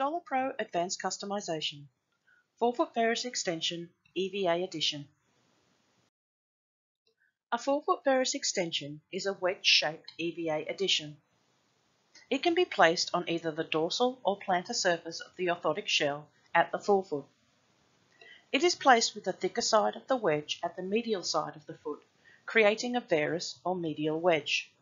DOLA Pro Advanced Customization, 4-foot ferrous extension, EVA edition. A 4-foot ferrous extension is a wedge-shaped EVA edition. It can be placed on either the dorsal or plantar surface of the orthotic shell at the forefoot. It is placed with the thicker side of the wedge at the medial side of the foot, creating a varus or medial wedge.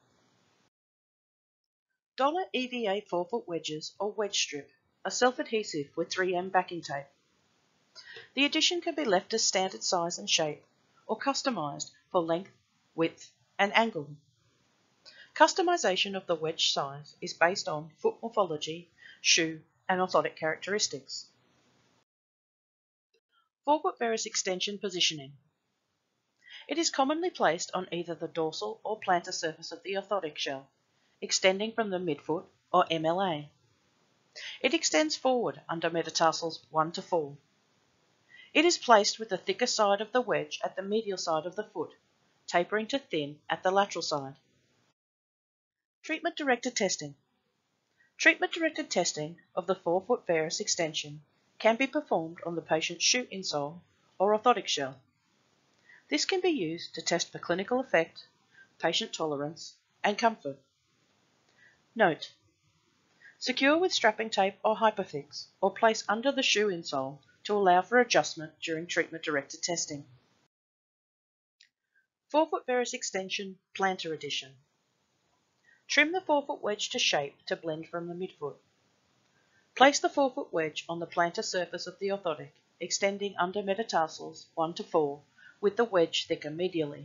DOLA EVA 4-foot wedges or wedge strip are self-adhesive with 3M backing tape. The addition can be left as standard size and shape, or customized for length, width, and angle. Customization of the wedge size is based on foot morphology, shoe, and orthotic characteristics. 4-foot varus extension positioning. It is commonly placed on either the dorsal or plantar surface of the orthotic shell, extending from the midfoot or MLA. It extends forward under metatarsals 1 to 4. It is placed with the thicker side of the wedge at the medial side of the foot, tapering to thin at the lateral side. Treatment-directed testing. Treatment-directed testing of the 4-foot varus extension can be performed on the patient's shoe insole or orthotic shell. This can be used to test for clinical effect, patient tolerance, and comfort. Note: secure with strapping tape or hyperfix, or place under the shoe insole to allow for adjustment during treatment-directed testing. 4-foot varus extension, plantar edition. Trim the 4-foot wedge to shape to blend from the midfoot. Place the 4-foot wedge on the plantar surface of the orthotic, extending under metatarsals 1 to 4, with the wedge thicker medially.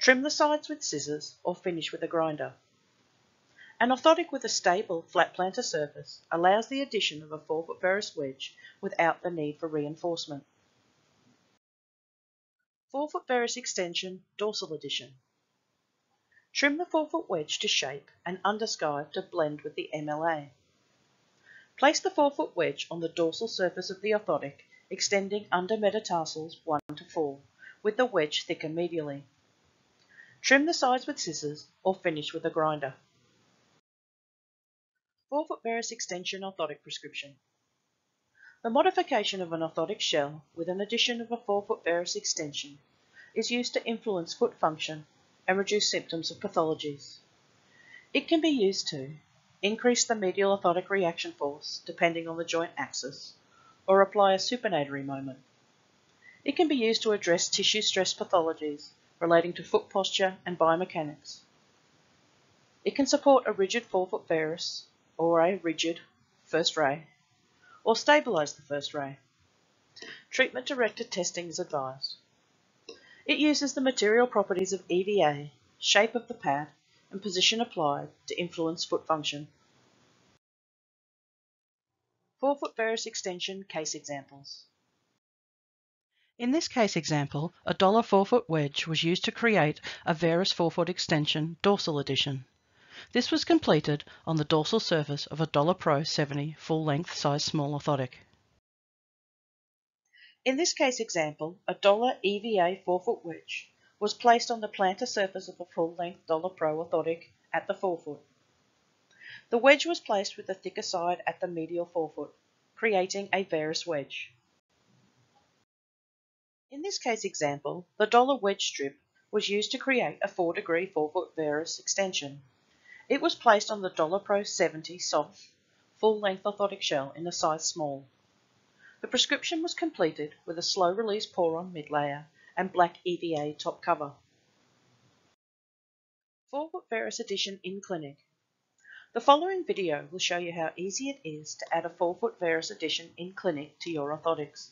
Trim the sides with scissors or finish with a grinder. An orthotic with a stable, flat plantar surface allows the addition of a 4-foot varus wedge without the need for reinforcement. 4-foot varus extension, dorsal edition. Trim the 4-foot wedge to shape and underskive to blend with the MLA. Place the 4-foot wedge on the dorsal surface of the orthotic, extending under metatarsals 1 to 4, with the wedge thicker medially. Trim the sides with scissors or finish with a grinder. 4-foot varus extension orthotic prescription. The modification of an orthotic shell with an addition of a 4-foot varus extension is used to influence foot function and reduce symptoms of pathologies. It can be used to increase the medial orthotic reaction force depending on the joint axis, or apply a supinatory moment. It can be used to address tissue stress pathologies relating to foot posture and biomechanics. It can support a rigid 4-foot varus or a rigid first ray, or stabilize the first ray. Treatment-directed testing is advised. It uses the material properties of EVA, shape of the pad, and position applied to influence foot function. 4-foot varus extension case examples. In this case example, a DOLA 4-foot wedge was used to create a varus 4-foot extension dorsal edition. This was completed on the dorsal surface of a DOLA Pro 70 full-length size small orthotic. In this case example, a DOLA EVA 4-foot wedge was placed on the plantar surface of a full-length DOLA Pro orthotic at the forefoot. The wedge was placed with the thicker side at the medial forefoot, creating a varus wedge. In this case example, the DOLA wedge strip was used to create a 4-degree 4-foot varus extension. It was placed on the DOLA Pro 70 soft, full-length orthotic shell in a size small. The prescription was completed with a slow-release pour-on mid-layer and black EVA top cover. 4-foot varus edition in clinic. The following video will show you how easy it is to add a 4-foot varus edition in clinic to your orthotics.